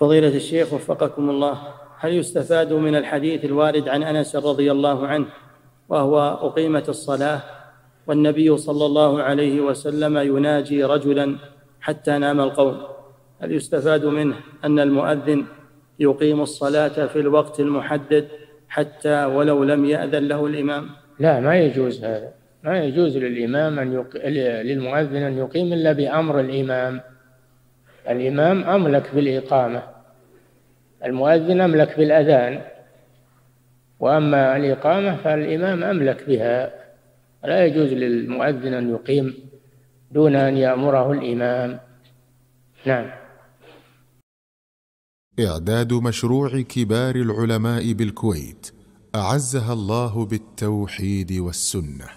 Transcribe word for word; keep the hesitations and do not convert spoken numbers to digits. فضيلة الشيخ وفقكم الله، هل يستفاد من الحديث الوارد عن أنس رضي الله عنه وهو أقيمت الصلاة والنبي صلى الله عليه وسلم يناجي رجلا حتى نام القوم، هل يستفاد منه أن المؤذن يقيم الصلاة في الوقت المحدد حتى ولو لم يأذن له الإمام؟ لا، ما يجوز هذا، ما يجوز للإمام أن يق... للمؤذن أن يقيم إلا بأمر الإمام. الإمام أملك بالإقامة، المؤذن أملك بالأذان، وأما الإقامة فالإمام أملك بها. لا يجوز للمؤذن أن يقيم دون أن يأمره الإمام. نعم. إعداد مشروع كبار العلماء بالكويت أعزها الله بالتوحيد والسنة.